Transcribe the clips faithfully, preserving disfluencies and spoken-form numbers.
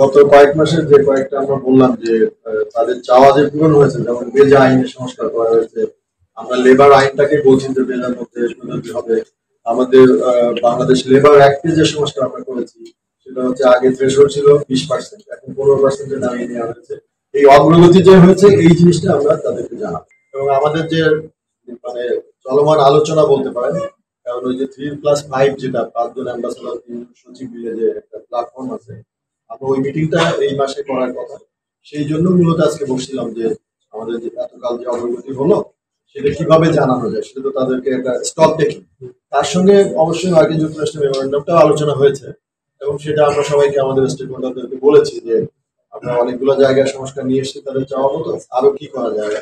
গত কয়েক মাসের যে কয়েকটা আমরা বললাম যে তাদের চাওয়া যে পূরণ হয়েছে, যেমন বেজা আইনে সংস্কার করা হয়েছে, আমরা লেবার আইনটাকে বলছি যে বেজার মধ্যে সুযোগ হবে, আমাদের বাংলাদেশ লেবার অ্যাক্টে যে সংস্কার আমরা করেছি সেটা হচ্ছে আগে থ্রেশহোল্ড ছিল বিশ পার্সেন্ট এখন পনেরো পার্সেন্টে নামিয়ে নেওয়া হয়েছে। এই অগ্রগতি যে হয়েছে এই জিনিসটা আমরা তাদেরকে জানাবো এবং আমাদের যে মানে চলমান আলোচনা বলতে পারেন, কারণ ওই যে থ্রি প্লাস ফাইভ যেটা পাঁচজন অ্যাম্বাসেডর তিন সচিব মিলে যে একটা প্ল্যাটফর্ম আছে, আমরা ওই মিটিংটা এই মাসে করার কথা। সেই জন্য মূলত আজকে বলছিলাম যে আমাদের যে এতকাল যে অগ্রগতি হলো সেটা কিভাবে জানানো যায়, সেটা তো তাদেরকে একটা স্টক দেখি। তার সঙ্গে অবশ্যই মার্কিন যুক্তরাষ্ট্রের মেমোরেন্ডামটাও আলোচনা হয়েছে এবং সেটা আমরা সবাইকে আমাদের স্টেক হোল্ডারদেরকে বলেছি যে আমরা অনেকগুলো জায়গায় সংস্কার নিয়ে এসেছি, তাদের চাওয়া মতো আরো কি করা যায়।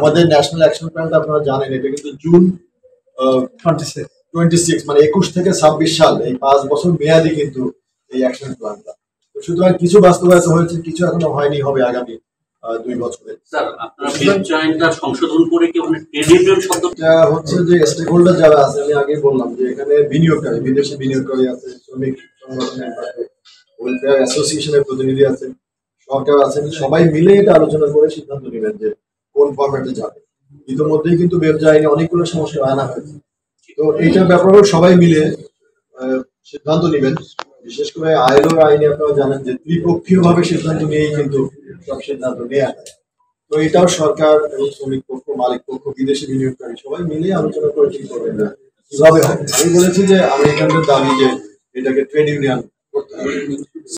আমাদের ন্যাশনাল অ্যাকশন প্ল্যানটা আপনারা জানেন, এটা কিন্তু জুন টোয়েন্টি সিক্স মানে একুশ থেকে ছাব্বিশ সাল এই পাঁচ বছর মেয়াদি কিন্তু এই অ্যাকশন প্ল্যানটা। তো সুতরাং কিছু বাস্তবায়িত হয়েছে, কিছু এখনো হয়নি, হবে আগামী দুই বছরে। সংশোধন করে হচ্ছে যে স্টেক হোল্ডার যারা আছে, আমি আগে বললাম যে এখানে বিনিয়োগকারী, বিদেশি বিনিয়োগকারী আছে, শ্রমিক সংগঠনের ওয়েলফেয়ার অ্যাসোসিয়েশনের প্রতিনিধি আছে, সরকার আছেন, সবাই মিলে এটা আলোচনা করে সিদ্ধান্ত নেবেন যে কোন ফরম্যাটে যাবে। ইতিমধ্যেই কিন্তু ব্যবসা আইনে অনেকগুলো সমস্যা আনা হয়েছে, তো এইটার ব্যাপারেও সবাই মিলে সিদ্ধান্ত নেবেন। বিশেষ করে আইএলওর আইনে আপনারা জানেন যে ত্রিপক্ষীয় ভাবে সিদ্ধান্ত নিয়েই কিন্তু সব সিদ্ধান্ত নেওয়া হয়, তো এটাও সরকার এবং শ্রমিক পক্ষ, মালিক পক্ষ, বিদেশি বিনিয়োগকারী সবাই মিলে আলোচনা করে ঠিক করবেন না কিভাবে হবে। আমি বলেছি যে আমি এখানকার দাবি যে এটাকে ট্রেড ইউনিয়ন করতে হবে।